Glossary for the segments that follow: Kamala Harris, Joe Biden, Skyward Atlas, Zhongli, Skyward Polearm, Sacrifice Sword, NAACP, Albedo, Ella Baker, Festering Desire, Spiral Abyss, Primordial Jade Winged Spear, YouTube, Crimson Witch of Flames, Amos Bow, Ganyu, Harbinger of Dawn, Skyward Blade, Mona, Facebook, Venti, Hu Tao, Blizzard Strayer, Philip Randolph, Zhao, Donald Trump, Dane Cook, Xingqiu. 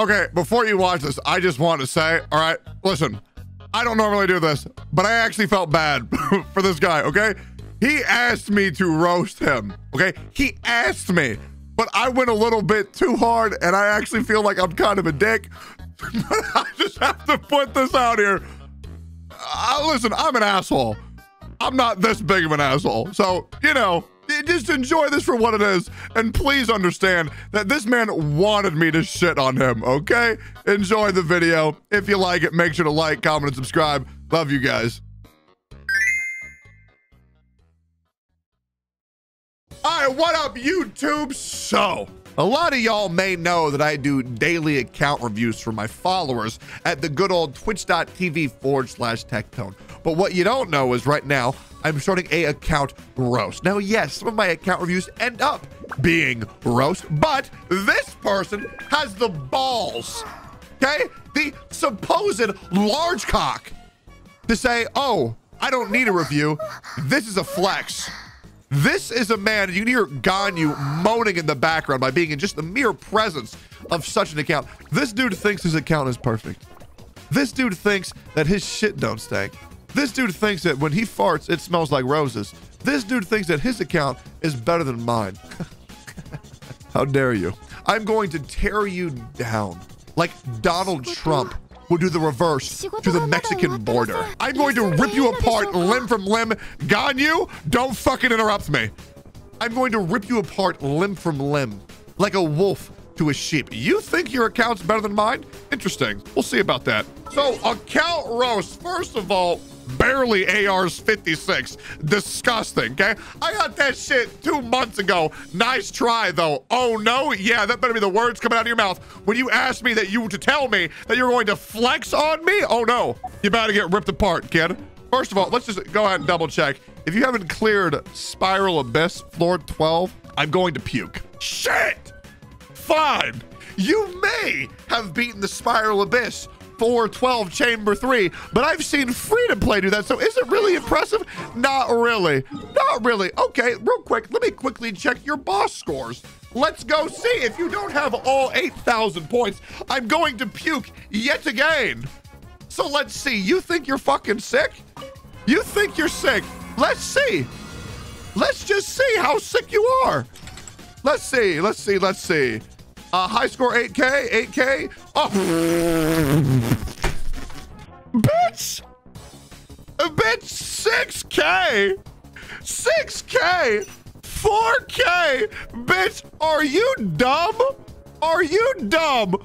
Okay, before you watch this, I just want to say, all right, listen, I don't normally do this, but I actually felt bad for this guy, okay? He asked me to roast him, okay? He asked me, but I went a little bit too hard, and I actually feel like I'm kind of a dick. I just have to put this out here. Listen, I'm an asshole. I'm not this big of an asshole. So, you know, just enjoy this for what it is, and please understand that this man wanted me to shit on him, okay? Enjoy the video. If you like it, make sure to like, comment, and subscribe. Love you guys. All right, what up, YouTube? So, a lot of y'all may know that I do daily account reviews for my followers at the good old twitch.tv/Tectone. But what you don't know is right now, I'm starting a account roast. Now, yes, some of my account reviews end up being roast, but this person has the balls, okay? The supposed large cock to say, oh, I don't need a review. This is a flex. This is a man, you can hear Ganyu moaning in the background by being in just the mere presence of such an account. This dude thinks his account is perfect. This dude thinks that his shit don't stink. This dude thinks that when he farts, it smells like roses. This dude thinks that his account is better than mine. How dare you? I'm going to tear you down like Donald Trump will do the reverse to the Mexican border. I'm going to rip you apart limb from limb. Ganyu, don't fucking interrupt me. I'm going to rip you apart limb from limb like a wolf to a sheep. You think your account's better than mine? Interesting. We'll see about that. So, account roast, first of all, barely AR's 56. Disgusting, okay? I got that shit 2 months ago. Nice try, though. Oh, no? Yeah, that better be the words coming out of your mouth when you asked me that you to tell me that you're going to flex on me? Oh, no. You better get ripped apart, kid. First of all, let's just go ahead and double check. If you haven't cleared Spiral Abyss, floor 12, I'm going to puke. Shit! Fine. You may have beaten the Spiral Abyss 412 chamber 3, but I've seen Freedom Play do that, so is it really impressive? Not really. Not really. Okay, real quick, let me quickly check your boss scores. Let's go see if you don't have all 8,000 points. I'm going to puke yet again. So let's see. You think you're fucking sick? You think you're sick? Let's see. Let's just see how sick you are. Let's see. Let's see. Let's see. High score 8K, 8K. Oh, bitch, a bitch, 6K, 6K, 4K, bitch. Are you dumb? Are you dumb?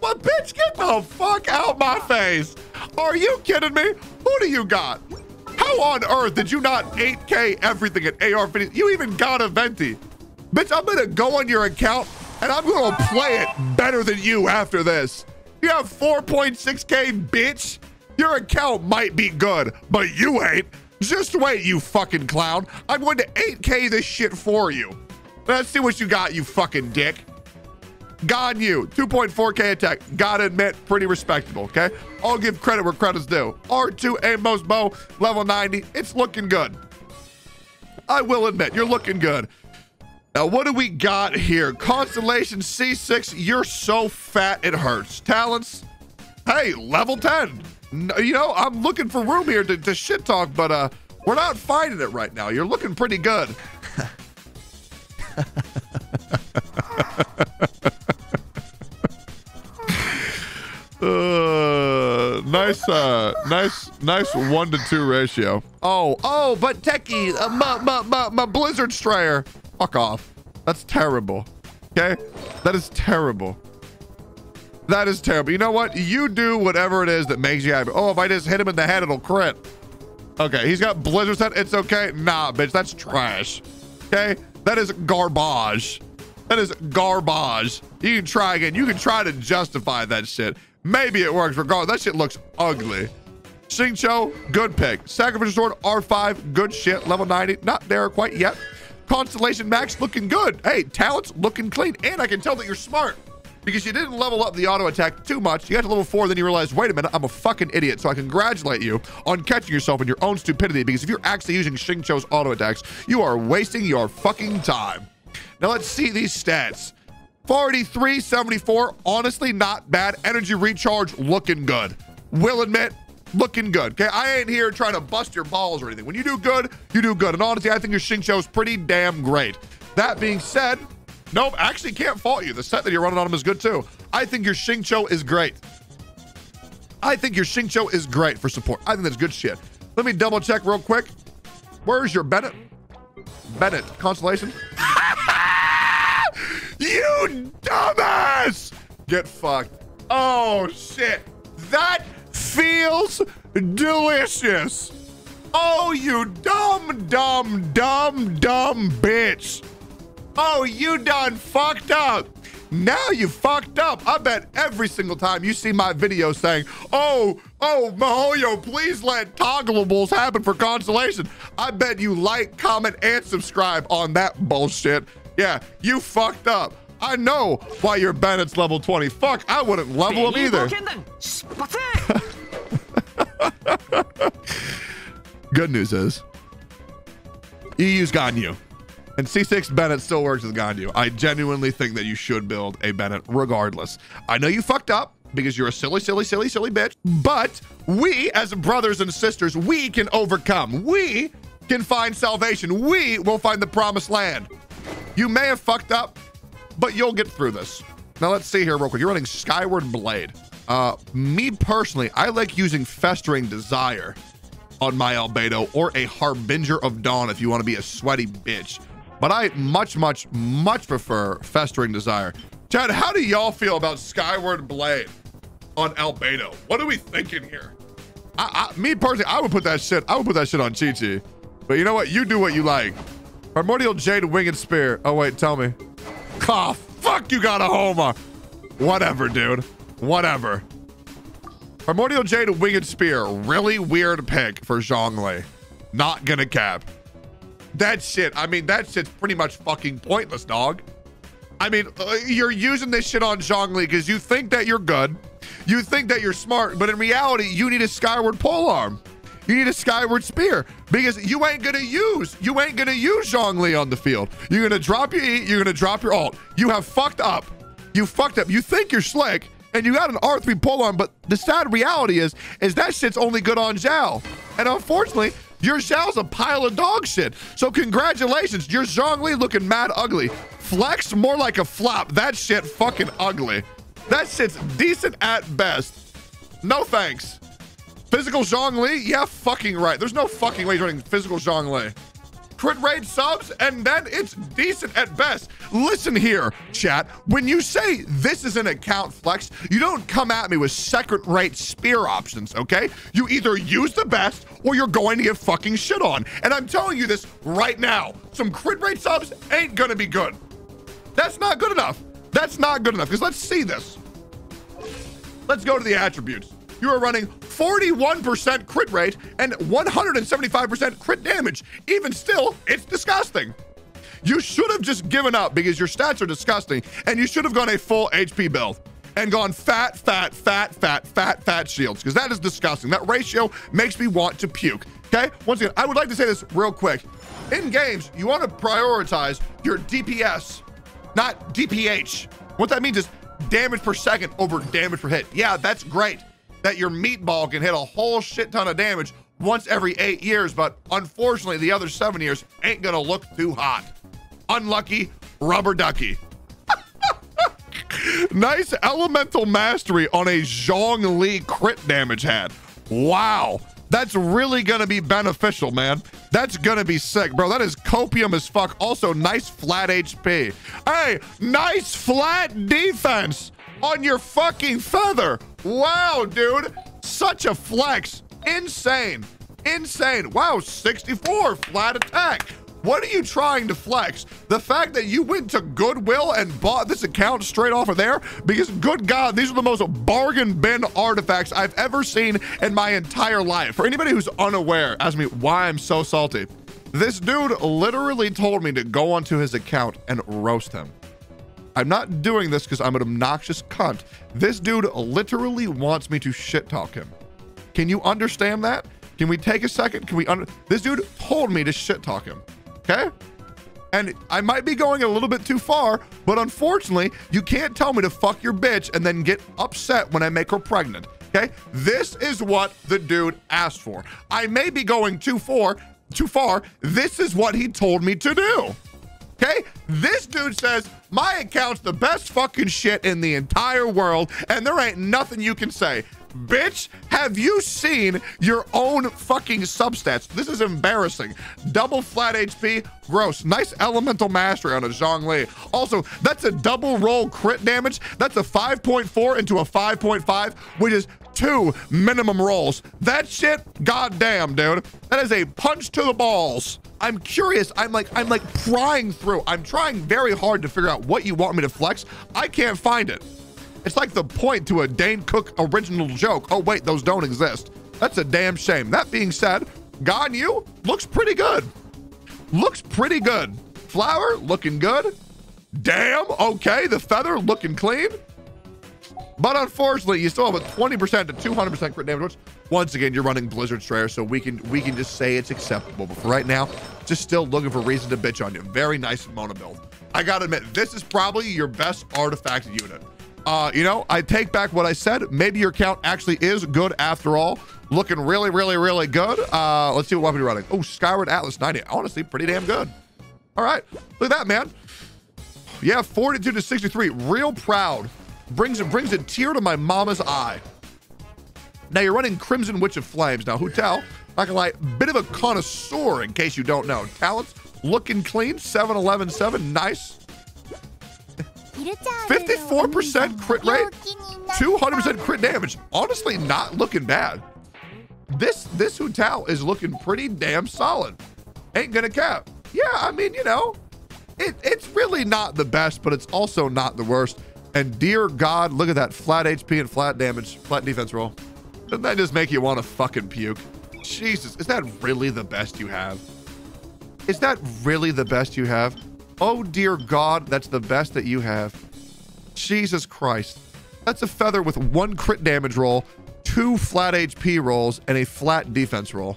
Well, bitch, get the fuck out my face. Are you kidding me? Who do you got? How on earth did you not 8K everything at AR50? You even got a Venti, bitch. I'm gonna go on your account, and I'm gonna play it better than you after this. You have 4.6K, bitch. Your account might be good, but you ain't. Just wait, you fucking clown. I'm going to 8K this shit for you. Let's see what you got, you fucking dick. Ganyu, 2.4K attack. Gotta admit, pretty respectable, okay? I'll give credit where credit's due. R2 Amos Bow, level 90. It's looking good. I will admit, you're looking good. Now, what do we got here? Constellation C6, you're so fat it hurts. Talents, hey, level 10. You know, I'm looking for room here to shit talk, but we're not finding it right now. You're looking pretty good. Nice 1-to-2 ratio. Oh, but Techie, my Blizzard Strayer. Fuck off. That's terrible. Okay? That is terrible. That is terrible. You know what? You do whatever it is that makes you happy. Oh, if I just hit him in the head, it'll crit. Okay, he's got Blizzard set. It's okay. Nah, bitch, that's trash. Okay? That is garbage. That is garbage. You can try again. You can try to justify that shit. Maybe it works. Regardless, that shit looks ugly. Xingqiu, good pick. Sacrifice Sword, R5, good shit. Level 90, not there quite yet. Constellation Max, looking good. Hey, talents, looking clean. And I can tell that you're smart because you didn't level up the auto attack too much. You got to level 4, then you realized, wait a minute, I'm a fucking idiot. So I congratulate you on catching yourself in your own stupidity, because if you're actually using Xingqiu's auto attacks, you are wasting your fucking time. Now let's see these stats. 43, 74, honestly not bad. Energy recharge, looking good. Will admit, looking good. Okay, I ain't here trying to bust your balls or anything. When you do good, you do good. And honestly, I think your Xingqiu is pretty damn great. That being said, nope, actually can't fault you. The set that you're running on him is good too. I think your Xingqiu is great. I think your Xingqiu is great for support. I think that's good shit. Let me double check real quick. Where's your Bennett? Bennett, Constellation? You dumbass! Get fucked. Oh, shit. That feels delicious. Oh, you dumb, dumb, dumb, dumb bitch. Oh, you done fucked up. Now you fucked up. I bet every single time you see my video saying, oh, Mahoyo, please let toggleables happen for consolation. I bet you like, comment, and subscribe on that bullshit. Yeah, you fucked up. I know why your Bennett's level 20. Fuck, I wouldn't level him either. Good news is, you use Ganyu. And C6 Bennett still works with Ganyu. I genuinely think that you should build a Bennett regardless. I know you fucked up because you're a silly, silly, silly, silly bitch, but we as brothers and sisters, we can overcome. We can find salvation. We will find the promised land. You may have fucked up, but you'll get through this. Now let's see here real quick. You're running Skyward Blade. Me personally, I like using Festering Desire on my Albedo or a Harbinger of Dawn if you want to be a sweaty bitch. But I much, much, much prefer Festering Desire. Chad, how do y'all feel about Skyward Blade on Albedo? What are we thinking here? Me personally, I would put that shit on Chi-Chi. But you know what? You do what you like. Primordial Jade Winged Spear. Oh, wait, tell me. Cough. Fuck, you got a Homer. Whatever, dude. Whatever. Primordial Jade Winged Spear. Really weird pick for Zhongli. Not gonna cap. That shit, I mean, that shit's pretty much fucking pointless, dog. I mean, you're using this shit on Zhongli because you think that you're good. You think that you're smart, but in reality, you need a Skyward Polearm. You need a Skyward Spear because you ain't gonna use Zhongli on the field. You're gonna drop your E, you're gonna drop your alt. You have fucked up. You fucked up. You think you're slick and you got an R3 Polearm, but the sad reality is that shit's only good on Zhao. And unfortunately, your Zhao's a pile of dog shit. So congratulations, your Zhongli looking mad ugly. Flex more like a flop. That shit fucking ugly. That shit's decent at best. No thanks. Physical Zhongli? Yeah, fucking right. There's no fucking way he's running physical Zhongli. Crit raid subs, and then it's decent at best. Listen here, chat. When you say this is an account flex, you don't come at me with second-rate spear options, okay? You either use the best or you're going to get fucking shit on. And I'm telling you this right now. Some crit rate subs ain't gonna be good. That's not good enough. That's not good enough, because let's see this. Let's go to the attributes. You are running 41% crit rate and 175% crit damage. Even still, it's disgusting. You should have just given up because your stats are disgusting, and you should have gone a full HP build and gone fat, fat, fat, fat, fat, fat shields, because that is disgusting. That ratio makes me want to puke, okay? Once again, I would like to say this real quick. In games, you want to prioritize your DPS, not DPH. What that means is damage per second over damage per hit. Yeah, that's great that your meatball can hit a whole shit ton of damage once every 8 years, but unfortunately the other 7 years ain't gonna look too hot. Unlucky rubber ducky. Nice elemental mastery on a Zhongli crit damage hat. Wow, that's really gonna be beneficial, man. That's gonna be sick, bro. That is copium as fuck. Also, nice flat HP. Hey, nice flat defense on your fucking feather. Wow, dude, such a flex. Insane, insane. Wow, 64 flat attack. What are you trying to flex? The fact that you went to Goodwill and bought this account straight off of there? Because good God, these are the most bargain bin artifacts I've ever seen in my entire life. For anybody who's unaware, ask me why I'm so salty. This dude literally told me to go onto his account and roast him. I'm not doing this because I'm an obnoxious cunt. This dude literally wants me to shit talk him. Can you understand that? Can we take a second? This dude told me to shit talk him, okay? And I might be going a little bit too far, but unfortunately, you can't tell me to fuck your bitch and then get upset when I make her pregnant, okay? This is what the dude asked for. I may be going too far. This is what he told me to do, okay? This dude says, my account's the best fucking shit in the entire world, and there ain't nothing you can say. Bitch, have you seen your own fucking substats? This is embarrassing. Double flat HP, gross. Nice elemental mastery on a Zhongli. Also, that's a double roll crit damage. That's a 5.4 into a 5.5, which is 2 minimum rolls. That shit, goddamn, dude. That is a punch to the balls. I'm curious. I'm like prying through. I'm trying very hard to figure out what you want me to flex. I can't find it. It's like the point to a Dane Cook original joke. Oh wait, those don't exist. That's a damn shame. That being said, Ganyu looks pretty good. Looks pretty good. Flower looking good. Damn, okay, the feather looking clean. But unfortunately, you still have a 20% to 200% crit damage, which once again, you're running Blizzard Strayer, so we can just say it's acceptable. But for right now, just still looking for reason to bitch on you. Very nice Mona build. I gotta admit, this is probably your best artifact unit. You know, I take back what I said. Maybe your count actually is good after all. Looking really, really, really good. Let's see what weapon you're running. Oh, Skyward Atlas 90. Honestly, pretty damn good. All right, look at that, man. Yeah, 42 to 63. Real proud. Brings a tear to my mama's eye. Now you're running Crimson Witch of Flames. Now, Hu Tao, not gonna lie, bit of a connoisseur in case you don't know. Talents looking clean, 7-11-7, nice. 54% crit rate, 200% crit damage. Honestly, not looking bad. This Hu Tao is looking pretty damn solid. Ain't gonna cap. Yeah, I mean, you know, it's really not the best, but it's also not the worst. And dear God, look at that flat HP and flat damage, flat defense roll. Doesn't that just make you want to fucking puke? Jesus, is that really the best you have? Is that really the best you have? Oh dear God, that's the best that you have. Jesus Christ. That's a feather with 1 crit damage roll, 2 flat HP rolls, and a flat defense roll.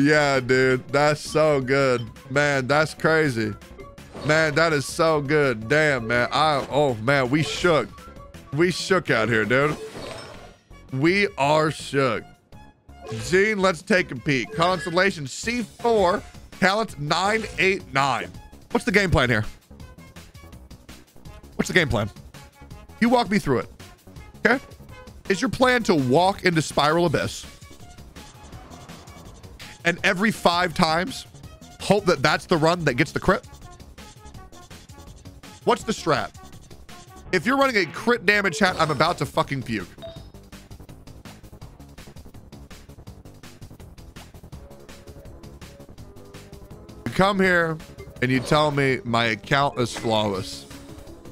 Yeah, dude, that's so good. Man, that's crazy. Man, that is so good. Damn, man, oh man, we shook. We shook out here, dude. We are shook. Gene, let's take a peek. Constellation C4, talent 989. What's the game plan here? What's the game plan? You walk me through it, okay? Is your plan to walk into Spiral Abyss and every 5 times hope that that's the run that gets the crit? What's the strat? If you're running a crit damage hat, I'm about to fucking puke. Come here and you tell me my account is flawless.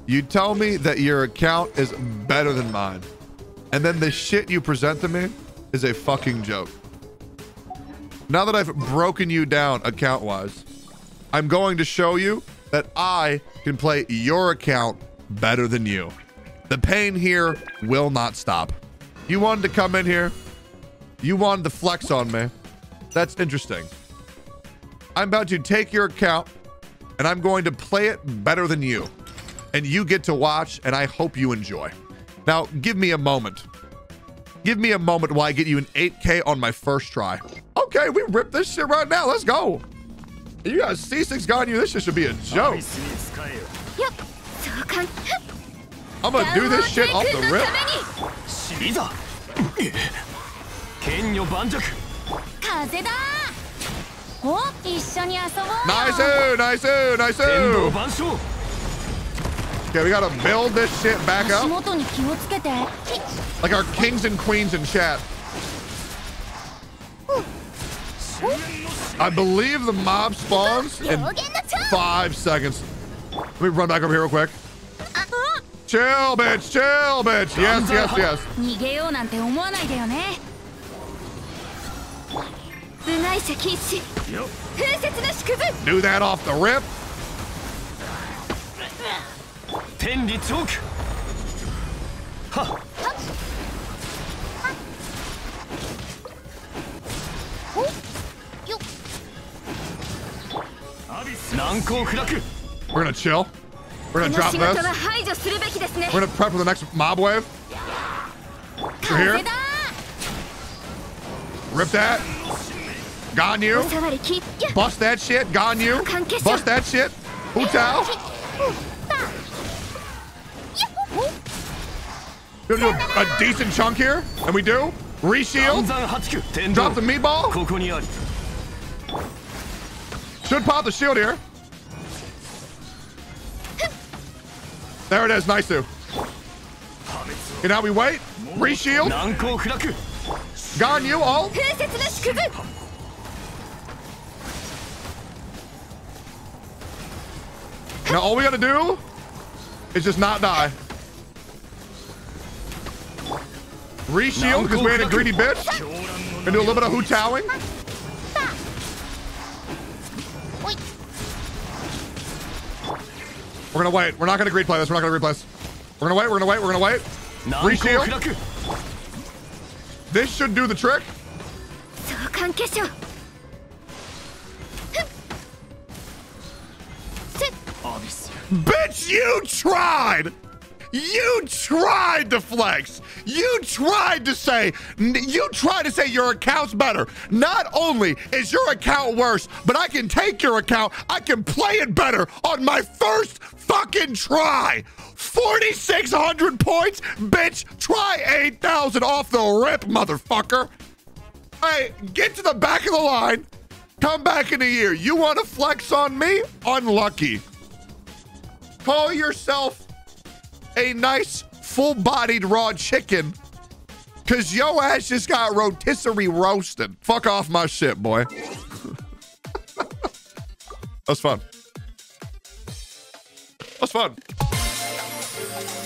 You tell me that your account is better than mine. And then the shit you present to me is a fucking joke. Now that I've broken you down account-wise, I'm going to show you that I can play your account better than you. The pain here will not stop. You wanted to come in here. You wanted to flex on me. That's interesting. I'm about to take your account and I'm going to play it better than you. And you get to watch and I hope you enjoy. Now, give me a moment. Give me a moment while I get you an 8K on my first try. Okay, we rip this shit right now. Let's go. You got C6 Ganyu. This shit should be a joke. I'm gonna do this shit off the rip. Nice-oo. Okay, we gotta build this shit back up. Like our kings and queens in chat. I believe the mob spawns in 5 seconds. Let me run back over here real quick. Chill, bitch, chill, bitch. Yes, yes, yes. Do that off the rip. We're gonna chill. We're gonna drop this. We're gonna prep for the next mob wave. We're here. Rip that. Ganyu. Bust that shit. Ganyu. Bust that shit. Hu Tao. We're gonna do a decent chunk here. And we do. Reshield. Drop the meatball. Should pop the shield here. There it is, nice to. Okay, now we wait. Reshield. Ganyu all. Now all we gotta do is just not die. Reshield, because we ain't a greedy bitch. Gonna do a little bit of Hu Taoing. We're gonna wait. We're not gonna greed play this. We're not gonna replay this. We're gonna wait. We're gonna wait. We're gonna wait. Reshield. This should do the trick. Bitch, you tried. You tried to flex. You tried to say. You tried to say your account's better. Not only is your account worse, but I can take your account. I can play it better on my first fucking try. 4,600 points, bitch. Try 8,000 off the rip, motherfucker. Hey, get to the back of the line. Come back in a year. You want to flex on me? Unlucky. Call yourself a nice full-bodied raw chicken, cause yo ass just got rotisserie roasted. Fuck off my shit, boy. That's fun. That's fun.